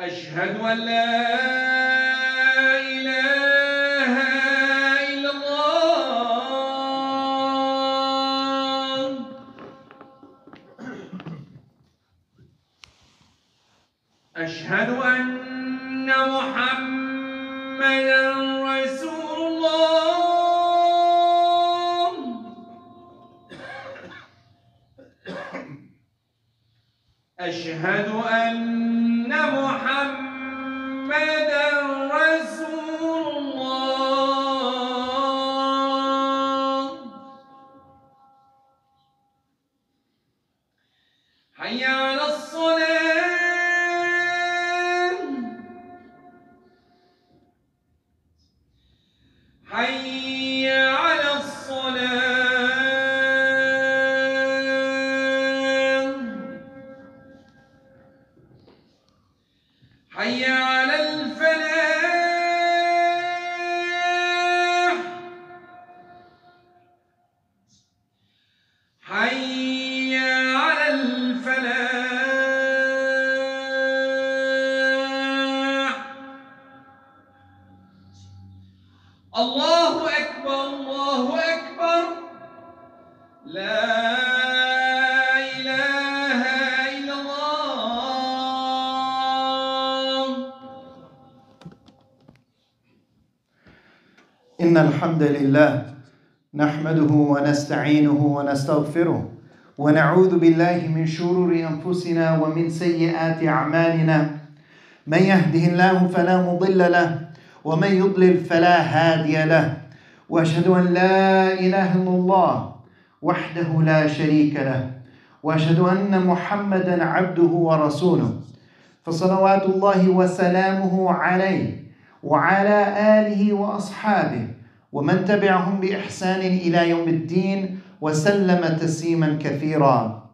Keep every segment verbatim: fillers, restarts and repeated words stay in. أشهد أن لا إله إلا الله أشهد أن محمدا رسول الله أشهد أن محمد رسول الله حي على الصلاة حي على الصلاة حي على إن الحمد لله نحمده ونستعينه ونستغفره ونعوذ بالله من شرور أنفسنا ومن سيئات أعمالنا من يهده الله فلا مضل له ومن يضلل فلا هادي له وأشهد أن لا إله إلا الله وحده لا شريك له وأشهد أن محمدا عبده ورسوله فصلوات الله وسلامه عليه وعلى آله وأصحابه ومن تبعهم بإحسان إلى يوم الدين وسلم تسليما كثيرا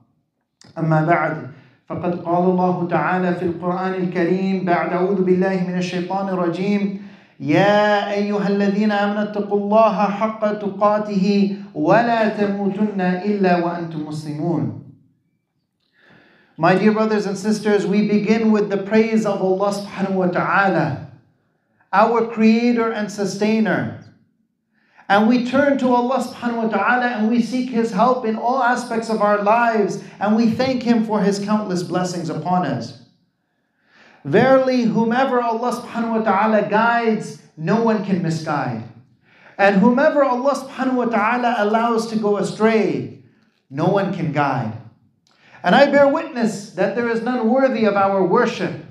أما بعد فقد قال الله تعالى في القرآن الكريم بعد أعوذ بالله من الشيطان الرجيم يا أيها الذين آمنوا اتقوا الله حق تقاته ولا تموتن إلا وأنتم مسلمون. My dear brothers and sisters, we begin with the praise of Allah subhanahu wa ta'ala, our creator and sustainer. And we turn to Allah subhanahu wa ta'ala and we seek His help in all aspects of our lives, and we thank Him for His countless blessings upon us. Verily, whomever Allah subhanahu wa ta'ala guides, no one can misguide. And whomever Allah subhanahu wa ta'ala allows to go astray, no one can guide. And I bear witness that there is none worthy of our worship,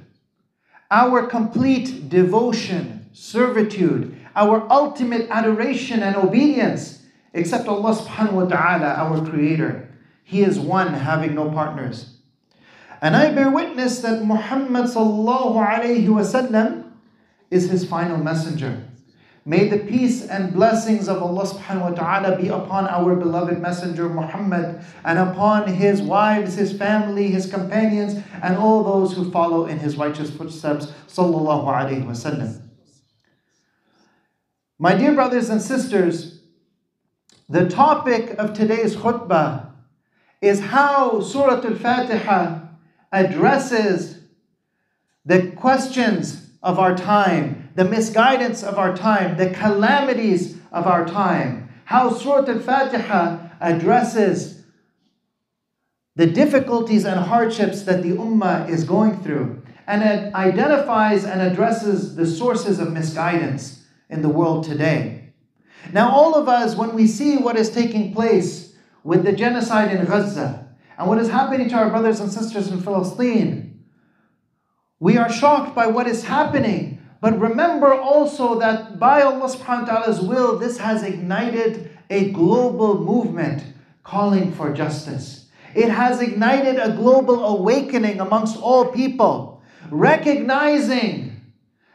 our complete devotion, servitude, our ultimate adoration and obedience, except Allah subhanahu wa ta'ala, our creator. He is one, having no partners. And I bear witness that Muhammad sallallahu alayhi wa sallam is his final messenger. May the peace and blessings of Allah subhanahu wa ta'ala be upon our beloved messenger Muhammad and upon his wives, his family, his companions, and all those who follow in his righteous footsteps, sallallahu alayhi wa sallam. My dear brothers and sisters, the topic of today's khutbah is how Surah Al-Fatihah addresses the questions of our time, the misguidance of our time, the calamities of our time. How Surah Al-Fatiha addresses the difficulties and hardships that the ummah is going through, and it identifies and addresses the sources of misguidance in the world today. Now, all of us, when we see what is taking place with the genocide in Gaza and what is happening to our brothers and sisters in Palestine, we are shocked by what is happening. But remember also that by Allah subhanahu wa ta'ala's will, this has ignited a global movement calling for justice. It has ignited a global awakening amongst all people, recognizing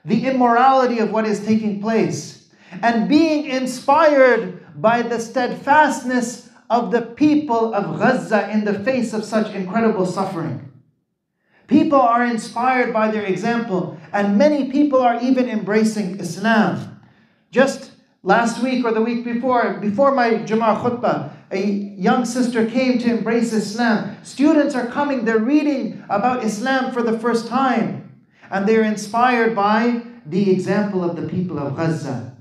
the immorality of what is taking place and being inspired by the steadfastness of the people of Gaza in the face of such incredible suffering. People are inspired by their example, and many people are even embracing Islam. Just last week or the week before, before my Jumu'ah khutbah, a young sister came to embrace Islam. Students are coming, they're reading about Islam for the first time, and they're inspired by the example of the people of Gaza.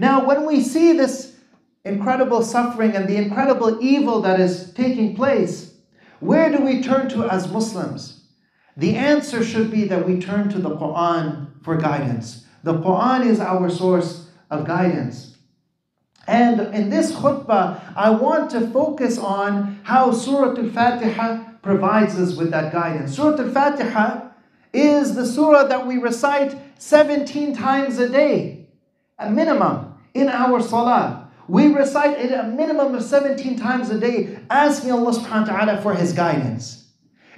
Now, when we see this incredible suffering and the incredible evil that is taking place, where do we turn to as Muslims? The answer should be that we turn to the Quran for guidance. The Quran is our source of guidance. And in this khutbah, I want to focus on how Surah Al-Fatihah provides us with that guidance. Surah Al-Fatihah is the surah that we recite seventeen times a day, a minimum, in our salah. We recite it a minimum of seventeen times a day, asking Allah subhanahu wa ta'ala for His guidance.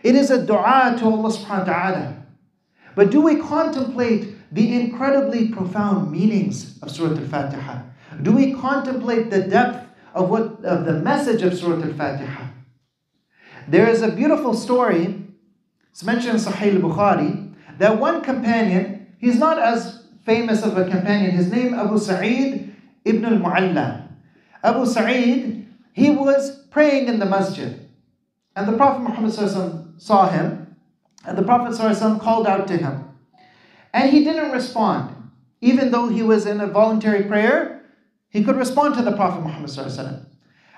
It is a dua to Allah subhanahu wa ta'ala. But do we contemplate the incredibly profound meanings of Surah Al-Fatihah? Do we contemplate the depth of, what, of the message of Surah Al-Fatihah? There is a beautiful story, it's mentioned in Sahih al-Bukhari, that one companion, he's not as famous of a companion, his name Abu Sa'id ibn al-Mu'alla. Abu Sa'id, he was praying in the masjid. And the Prophet Muhammad ﷺ saw him, and the Prophet ﷺ called out to him. And he didn't respond. Even though he was in a voluntary prayer, he could respond to the Prophet Muhammad ﷺ.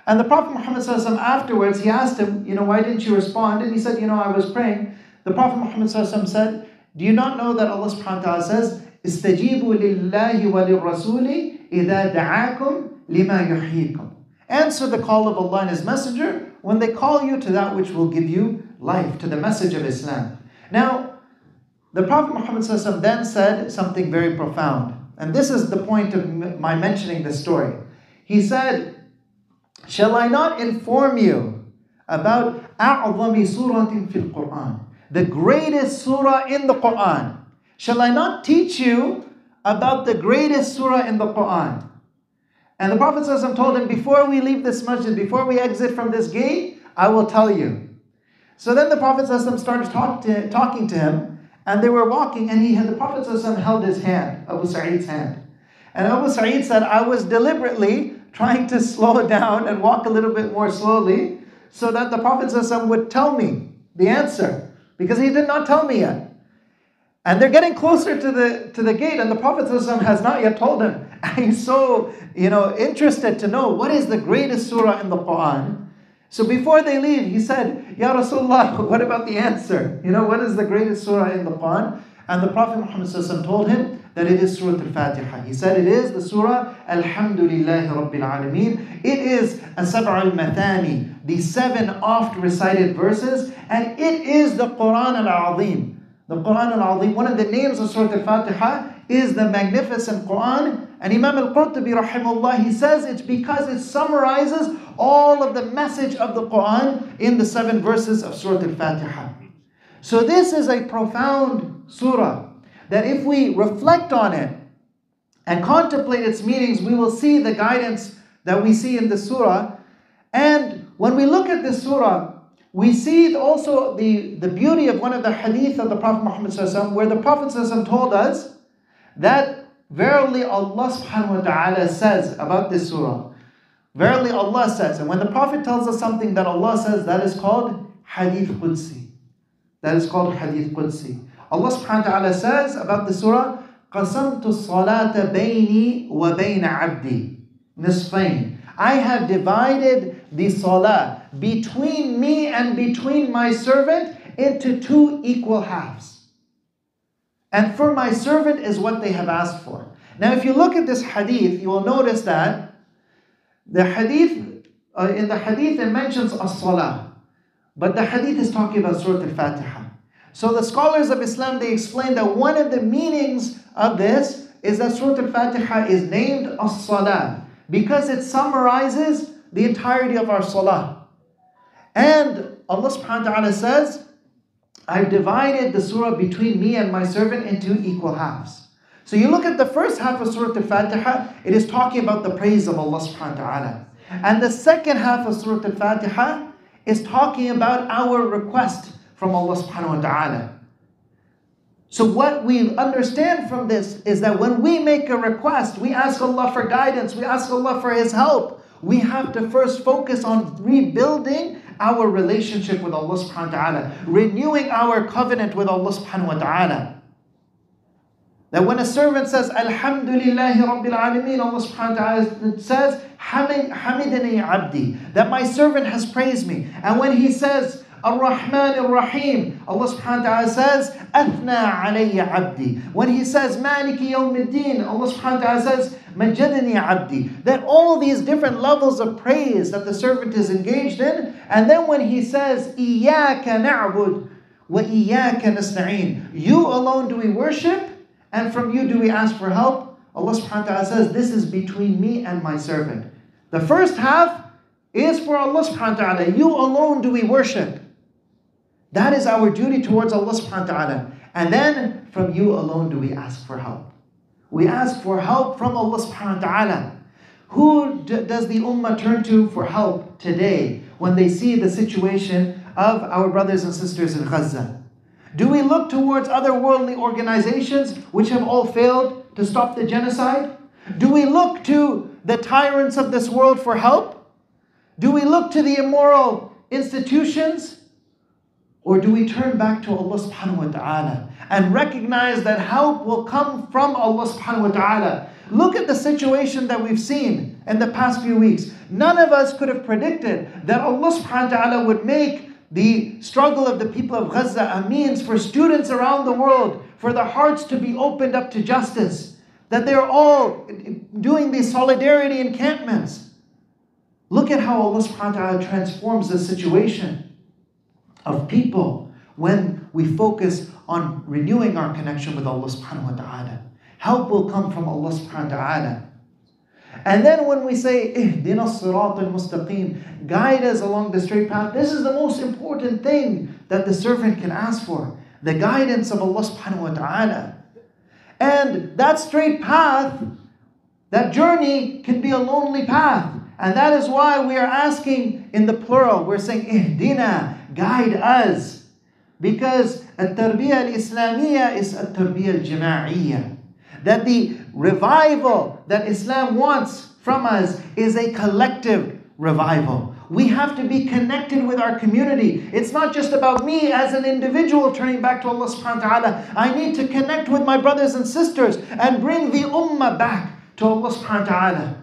And the Prophet Muhammad ﷺ afterwards, he asked him, you know, why didn't you respond? And he said, you know, I was praying. The Prophet Muhammad ﷺ said, do you not know that Allah subhanahu wa ta'ala says, "Istajibu lillahi wa lirrasuli idha da'akum lima yuhyikum." Answer the call of Allah and His Messenger when they call you to that which will give you life, to the message of Islam. Now, the Prophet Muhammad ﷺ then said something very profound. And this is the point of my mentioning this story. He said, "Shall I not inform you about أَعْظَمِ سُورَةٍ فِي الْقُرْآنِ, the greatest surah in the Quran? Shall I not teach you about the greatest surah in the Quran?" And the Prophet ﷺ told him, before we leave this masjid, before we exit from this gate, I will tell you. So then the Prophet ﷺ started talk to, talking to him, and they were walking, and he had, the Prophet ﷺ held his hand, Abu Sa'id's hand. And Abu Sa'id said, I was deliberately trying to slow down and walk a little bit more slowly so that the Prophet ﷺ would tell me the answer, because he did not tell me yet. And they're getting closer to the, to the gate, and the Prophet ﷺ has not yet told him. And he's so, you know, interested to know what is the greatest surah in the Quran. So before they leave, he said, "Ya Rasulullah, what about the answer? You know, what is the greatest surah in the Quran?" And the Prophet Muhammad ﷺ told him that it is Surah Al-Fatihah. He said it is the surah Alhamdulillahi Rabbil Alameen. It is As-Sab'ul Mathani, the seven oft recited verses, and it is the Quran Al-Azim. The Quran Al-Azim, one of the names of Surah Al-Fatihah, is the magnificent Quran. And Imam Al-Qurtubi rahimahullah, he says it's because it summarizes all of the message of the Quran in the seven verses of Surah Al-Fatihah. So this is a profound surah that if we reflect on it and contemplate its meanings, we will see the guidance that we see in the surah. And when we look at this surah, we see also the, the beauty of one of the hadith of the Prophet Muhammad ﷺ, where the Prophet ﷺ told us that verily Allah subhanahu wa ta'ala says about this surah. Verily Allah says, and when the Prophet tells us something that Allah says, that is called Hadith Qudsi. That is called Hadith Qudsi. Allah subhanahu wa ta'ala says about the surah, قَسَمْتُ الصَّلَاةَ بَيْنِي وَبَيْنَ عَبْدِي نِصْفَيْنِ. I have divided the salah between me and between my servant into two equal halves. And for my servant is what they have asked for. Now, if you look at this hadith, you will notice that the hadith, uh, in the hadith it mentions as-salah. But the hadith is talking about Surah Al-Fatihah. So the scholars of Islam, they explain that one of the meanings of this is that Surah Al-Fatihah is named as-salah because it summarizes the entirety of our salah. And Allah subhanahu wa ta'ala says, I've divided the surah between me and my servant into equal halves. So you look at the first half of Surah Al-Fatihah, it is talking about the praise of Allah subhanahu wa ta'ala. And the second half of Surah Al-Fatihah is talking about our request from Allah subhanahu wa ta'ala. So what we understand from this is that when we make a request, we ask Allah for guidance, we ask Allah for His help, we have to first focus on rebuilding our relationship with Allah subhanahu wa ta'ala, renewing our covenant with Allah subhanahu wa ta'ala. That when a servant says, Alhamdulillahi Rabbil Alameen, Allah subhanahu wa ta'ala says, Hamidani Abdi, that my servant has praised me. And when he says, Ar-Rahman Ar-Rahim, Allah subhanahu wa ta'ala says, Athna alayya abdi. When he says, Maliki yawmiddin, Allah subhanahu wa ta'ala says, Majadani abdi. That all these different levels of praise that the servant is engaged in. And then when he says, Iyaka na'bud wa iyaka nasta'in, you alone do we worship, and from you do we ask for help. Allah subhanahu wa ta'ala says, this is between me and my servant. The first half is for Allah subhanahu wa ta'ala. You alone do we worship. That is our duty towards Allah subhanahu wa ta'ala. And then from you alone do we ask for help. We ask for help from Allah subhanahu wa ta'ala. Who d- does the ummah turn to for help today when they see the situation of our brothers and sisters in Gaza? Do we look towards other worldly organizations which have all failed to stop the genocide? Do we look to the tyrants of this world for help? Do we look to the immoral institutions? Or do we turn back to Allah subhanahu wa ta'ala and recognize that help will come from Allah subhanahu wa ta'ala? Look at the situation that we've seen in the past few weeks. None of us could have predicted that Allah subhanahu wa ta'ala would make the struggle of the people of Gaza a means for students around the world, for their hearts to be opened up to justice, that they're all doing these solidarity encampments. Look at how Allah subhanahu wa ta'ala transforms the situation of people when we focus on renewing our connection with Allah subhanahu wa ta'ala. Help will come from Allah subhanahu wa ta'ala. And then when we say, Ihdina as-sirat al-mustaqim, guide us along the straight path, this is the most important thing that the servant can ask for, the guidance of Allah subhanahu wa ta'ala. And that straight path, that journey can be a lonely path. And that is why we are asking in the plural, we're saying, Ihdina, guide us. Because al-tarbiyah al-islamiyah is al-tarbiyah al-jama'iyah. That the revival that Islam wants from us is a collective revival. We have to be connected with our community. It's not just about me as an individual turning back to Allah subhanahu wa ta'ala. I need to connect with my brothers and sisters and bring the ummah back to Allah subhanahu wa ta'ala.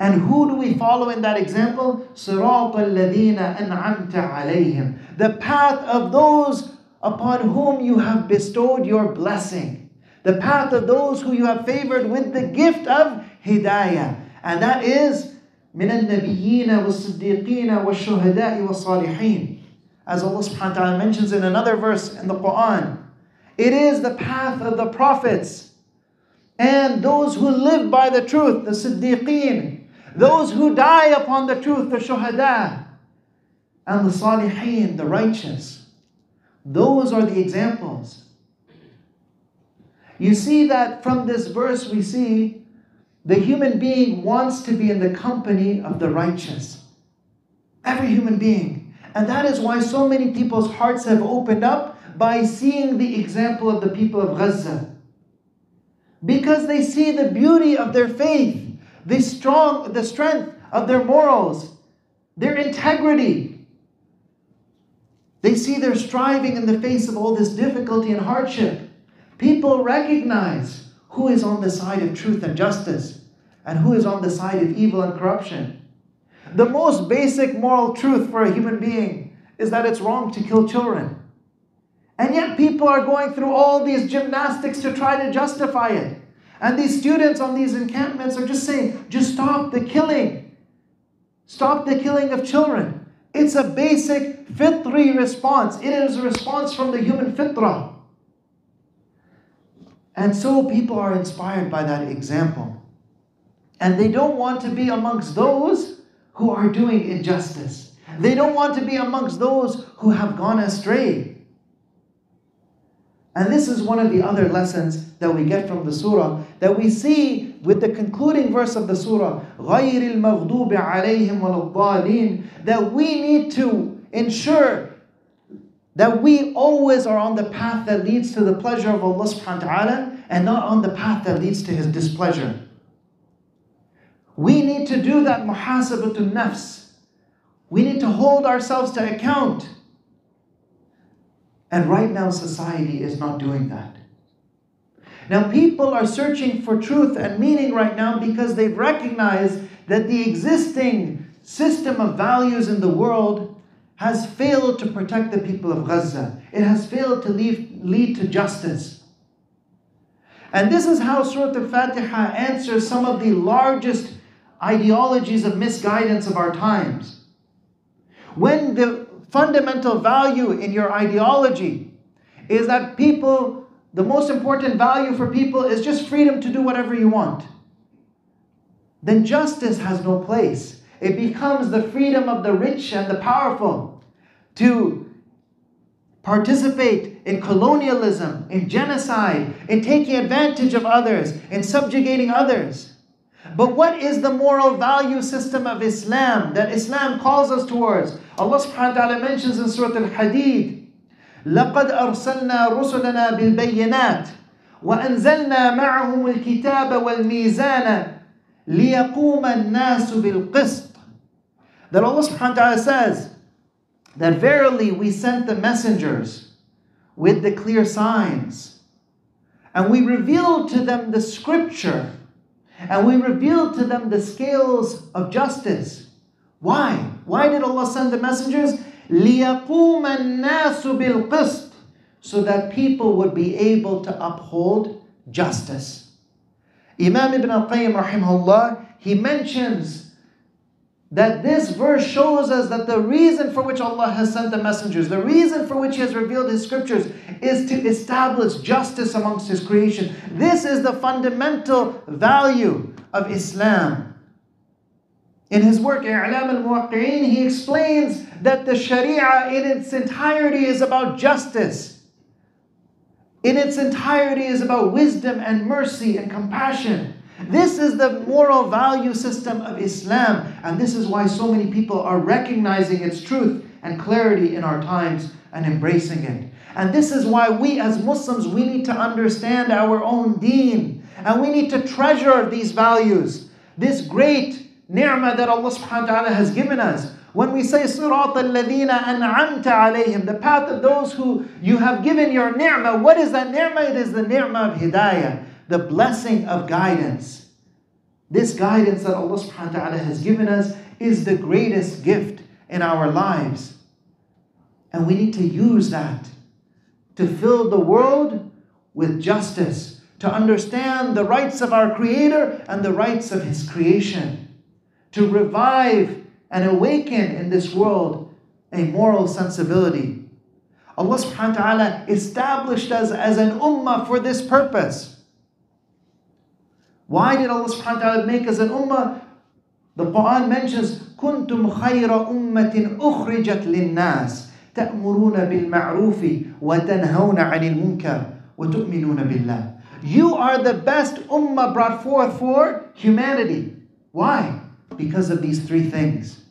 And who do we follow in that example? Sirat al-ladhina an'amta alayhim. The path of those upon whom you have bestowed your blessing. The path of those who you have favored with the gift of hidayah. And that is min al-nabiyina was-siddiqina wash-shuhada'i was-salihin. As Allah subhanahu wa ta'ala mentions in another verse in the Quran. It is the path of the prophets and those who live by the truth, the siddiqeen. Those who die upon the truth, the shuhada, and the salihin, the righteous. Those are the examples. You see that from this verse we see the human being wants to be in the company of the righteous. Every human being. And that is why so many people's hearts have opened up by seeing the example of the people of Gaza. Because they see the beauty of their faith. The, strong, the strength of their morals, their integrity. They see their striving in the face of all this difficulty and hardship. People recognize who is on the side of truth and justice and who is on the side of evil and corruption. The most basic moral truth for a human being is that it's wrong to kill children. And yet people are going through all these gymnastics to try to justify it. And these students on these encampments are just saying, just stop the killing. Stop the killing of children. It's a basic fitri response. It is a response from the human fitrah. And so people are inspired by that example. And they don't want to be amongst those who are doing injustice. They don't want to be amongst those who have gone astray. And this is one of the other lessons that we get from the surah, that we see with the concluding verse of the surah, غَيْرِ الْمَغْضُوبِ عَلَيْهِمْ وَلَا الضَّالِينَ, that we need to ensure that we always are on the path that leads to the pleasure of Allah subhanahu wa ta'ala and not on the path that leads to His displeasure. We need to do that muhasabatun nafs. We need to hold ourselves to account. And right now society is not doing that. Now people are searching for truth and meaning right now because they've recognized that the existing system of values in the world has failed to protect the people of Gaza. It has failed to lead, lead to justice. And this is how Surah Al-Fatihah answers some of the largest ideologies of misguidance of our times. When the fundamental value in your ideology is that people, the most important value for people is just freedom to do whatever you want, then justice has no place. It becomes the freedom of the rich and the powerful to participate in colonialism, in genocide, in taking advantage of others, in subjugating others. But what is the moral value system of Islam that Islam calls us towards? Allah subhanahu wa ta'ala mentions in Surah Al-Hadid, لَقَدْ أَرْسَلْنَا رُسُلَنَا بِالْبَيِّنَاتِ وَأَنْزَلْنَا مَعَهُمُ الْكِتَابَ وَالْمِيزَانَ لِيَقُومَ النَّاسُ بِالْقِسْطِ. That Allah subhanahu wa ta'ala says that verily we sent the messengers with the clear signs, and we revealed to them the scripture, and we revealed to them the scales of justice. Why? Why did Allah send the messengers? لِيَقُومَ النَّاسُ بِالْقِسْطِ, so that people would be able to uphold justice. Imam Ibn Al-Qayyim rahimahullah, he mentions that this verse shows us that the reason for which Allah has sent the messengers, the reason for which He has revealed His scriptures, is to establish justice amongst His creation. This is the fundamental value of Islam. In his work, I'lām al-Muwaqqīīn, he explains that the Sharia in its entirety is about justice. In its entirety is about wisdom and mercy and compassion. This is the moral value system of Islam, and this is why so many people are recognizing its truth and clarity in our times and embracing it. And this is why we as Muslims, we need to understand our own deen, and we need to treasure these values, this great ni'mah that Allah subhanahu wa ta'ala has given us. When we say Sirat al-Ladhina an'amta alayhim, the path of those who you have given your ni'mah, what is that ni'mah? It is the ni'mah of hidayah, the blessing of guidance. This guidance that Allah subhanahu wa ta'ala has given us is the greatest gift in our lives. And we need to use that to fill the world with justice, to understand the rights of our Creator and the rights of His creation, to revive and awaken in this world a moral sensibility. Allah subhanahu wa ta'ala established us as an ummah for this purpose. Why did Allah subhanahu wa ta'ala make us an ummah? The Quran mentions, كُنْتُمْ خَيْرَ أُمَّةٍ أُخْرِجَتْ لِلنَّاسِ تَأْمُرُونَ بِالْمَعْرُوفِ وَتَنْهَوْنَ عَنِ الْمُنْكَرِ وَتُؤْمِنُونَ بِاللَّهِ. You are the best ummah brought forth for humanity. Why? Because of these three things.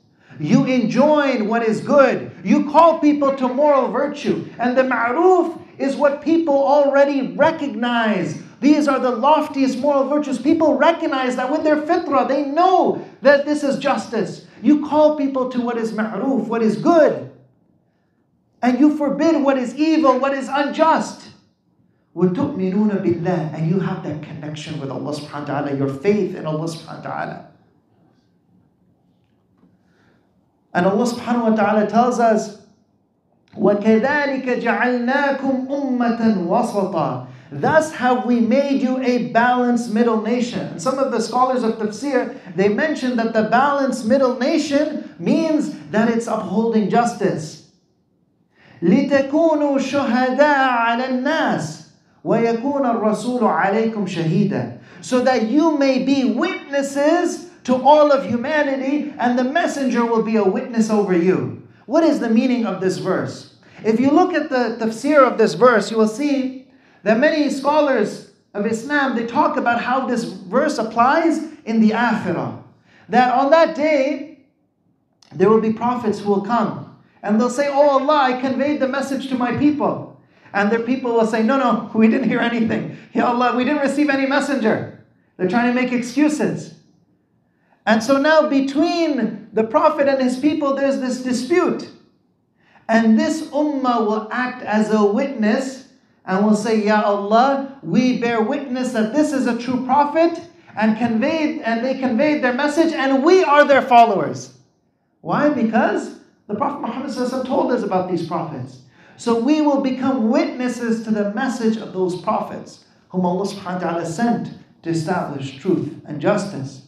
You enjoin what is good. You call people to moral virtue. And the ma'roof is what people already recognize. These are the loftiest moral virtues. People recognize that with their fitrah, they know that this is justice. You call people to what is ma'roof, what is good. And you forbid what is evil, what is unjust. وَتُؤْمِنُونَ بِاللَّهِ. And you have that connection with Allah subhanahu wa ta'ala, your faith in Allah subhanahu wa ta'ala. And Allah subhanahu wa ta'ala tells us, وَكَذَلِكَ جَعَلْنَاكُمْ أُمَّةً وَسَطًا. Thus have we made you a balanced middle nation. And some of the scholars of tafsir, they mention that the balanced middle nation means that it's upholding justice. لِتَكُونُوا شُهَدَاءَ عَلَى النَّاسِ وَيَكُونَ الرَّسُولُ عَلَيْكُمْ شَهِيدًا, so that you may be witnesses to all of humanity, and the messenger will be a witness over you. What is the meaning of this verse? If you look at the tafsir of this verse, you will see that many scholars of Islam, they talk about how this verse applies in the akhirah. That on that day, there will be prophets who will come, and they'll say, "Oh Allah, I conveyed the message to my people." And their people will say, "No, no, we didn't hear anything. Ya Allah, we didn't receive any messenger." They're trying to make excuses. And so now between the Prophet and his people, there's this dispute. And this ummah will act as a witness and will say, "Ya Allah, we bear witness that this is a true prophet, and conveyed, and they conveyed their message, and we are their followers." Why? Because the Prophet Muhammad told us about these prophets. So we will become witnesses to the message of those prophets whom Allah subhanahu wa ta'ala sent to establish truth and justice.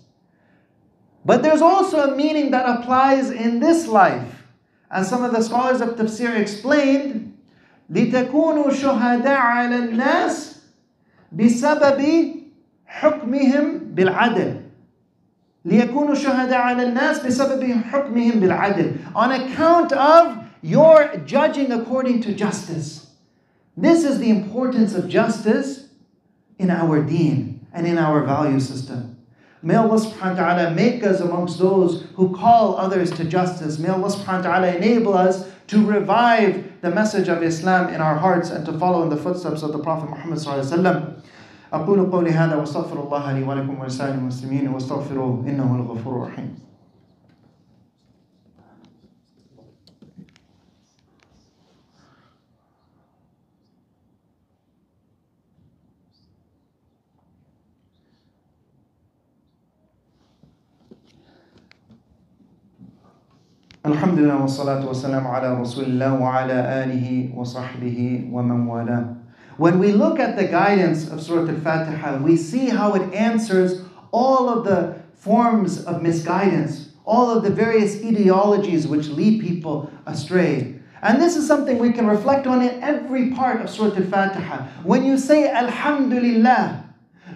But there's also a meaning that applies in this life. As some of the scholars of tafsir explained, لِتَكُونُوا شُهَدَاءَ عَلَى النَّاسِ بِسَبَبِ حُكْمِهِمْ بِالْعَدْلِ لِيَكُونُوا شُهَدَاءَ عَلَى النَّاسِ بِسَبَبِ حُكْمِهِمْ بِالْعَدْلِ, on account of you're judging according to justice. This is the importance of justice in our deen and in our value system. May Allah subhanahu wa ta'ala make us amongst those who call others to justice. May Allah subhanahu wa ta'ala enable us to revive the message of Islam in our hearts and to follow in the footsteps of the Prophet Muhammad sallallahu alayhi wa sallam. أقول قولي هذا واستغفر الله لي ولكم ولسائر المسلمين واستغفروه إنه الغفور الرحيم. Alhamdulillah wa salatu wa salam ala rasulillah wa ala alihi wa sahbihi wa man wala. When we look at the guidance of Surah Al-Fatihah, we see how it answers all of the forms of misguidance, all of the various ideologies which lead people astray. And this is something we can reflect on in every part of Surah Al-Fatihah. When you say Alhamdulillah,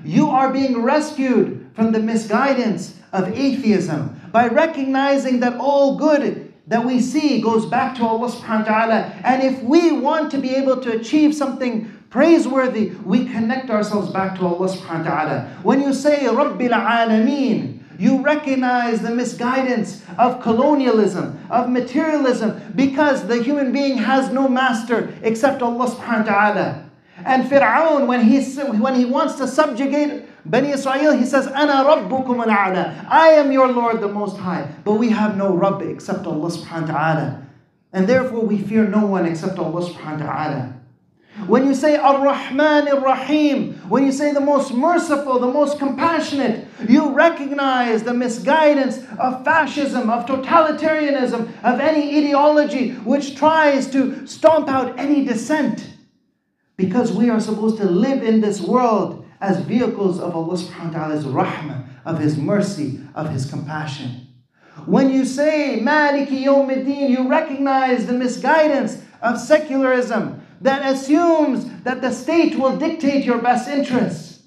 you are being rescued from the misguidance of atheism, by recognizing that all good that we see goes back to Allah subhanahu wa ta'ala. And if we want to be able to achieve something praiseworthy, we connect ourselves back to Allah subhanahu wa ta'ala. When you say Rabbil Alameen, you recognize the misguidance of colonialism, of materialism, because the human being has no master except Allah subhanahu wa ta'ala. And Fir'aun, when he, when he wants to subjugate Bani Israel, he says, "Ana Rabbukum al-A'la." I am your Lord, the Most High. But we have no Rabb except Allah subhanahu wa ta'ala. And therefore we fear no one except Allah subhanahu wa ta'ala. When you say Ar-Rahman Ar-Rahim, when you say the most merciful, the most compassionate, you recognize the misguidance of fascism, of totalitarianism, of any ideology which tries to stomp out any dissent. Because we are supposed to live in this world as vehicles of Allah subhanahu wa ta'ala's rahmah, of His mercy, of His compassion. When you say Maliki Yawmiddin, you recognize the misguidance of secularism that assumes that the state will dictate your best interests.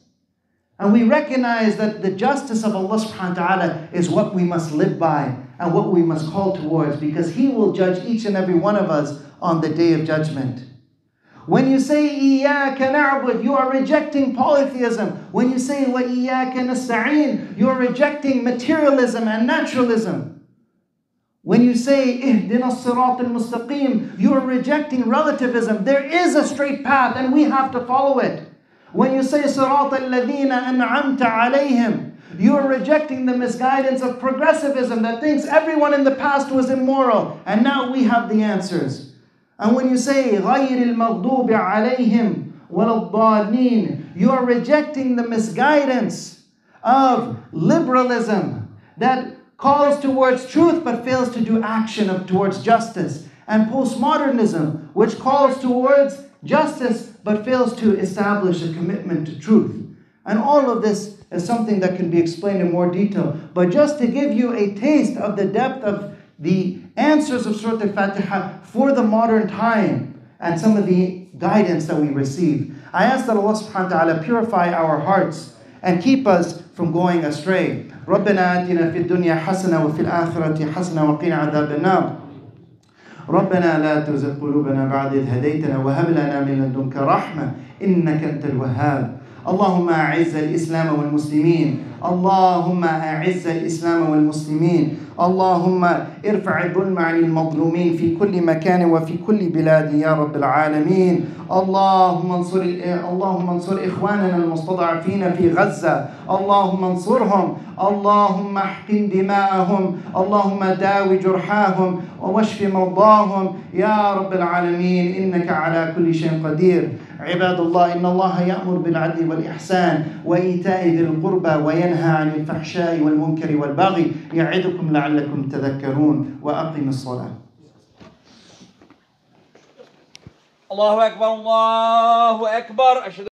And we recognize that the justice of Allah subhanahu wa ta'ala is what we must live by and what we must call towards, because He will judge each and every one of us on the day of judgment. When you say إِيَّاكَ نَعْبُدْ, you are rejecting polytheism. When you say وَإِيَّاكَ نَسْتَعِينَ, you are rejecting materialism and naturalism. When you say إِهْدِنَا الصِّرَاطَ الْمُسْتَقِيمَ, you are rejecting relativism. There is a straight path and we have to follow it. When you say صِرَاطَ الَّذِينَ أَنْعَمْتَ عَلَيْهِمْ, you are rejecting the misguidance of progressivism that thinks everyone in the past was immoral and now we have the answers. And when you say غَيْرِ الْمَغْضُوبِ عَلَيْهِمْ وَلَا الضَّالِّينَ, you are rejecting the misguidance of liberalism that calls towards truth but fails to do action of, towards justice, and postmodernism, which calls towards justice but fails to establish a commitment to truth. And all of this is something that can be explained in more detail. But just to give you a taste of the depth of the answers of Surah Al-Fatihah for the modern time and some of the guidance that we receive. I ask that Allah subhanahu wa ta'ala purify our hearts and keep us from going astray. رَبَّنَا آتِنَا فِي الدُّنْيَا حَسَنَةً وَفِي الْآخِرَةِ حَسَنَةً وَقِنَا عَذَابَ النَّارِ رَبَّنَا لَا تُزِغْ قُلُوبَنَا بَعْدَ إِذْ هَدَيْتَنَا وَهَبْ لَنَا مِن لَّدُنكَ رَحْمَةً إِنَّكَ أَنتَ الْوَهَّابُ اللهم أعز الإسلام والمسلمين اللهم أعز الإسلام والمسلمين اللهم ارفع الظلم عن المظلومين في كل مكان وفي كل بلاد يا رب العالمين اللهم انصر اللهم انصر إخواننا المستضعفين في غزة اللهم انصرهم اللهم احقن دماءهم اللهم داوي جرحاهم واشف مرضاهم يا رب العالمين إنك على كل شيء قدير عباد الله إن الله يأمر بالعدل والإحسان وإيتاء ذي القربى وينهى عن الفحشاء والمنكر والبغي يعظكم لعلكم تذكرون وأقم الصلاة الله أكبر الله أكبر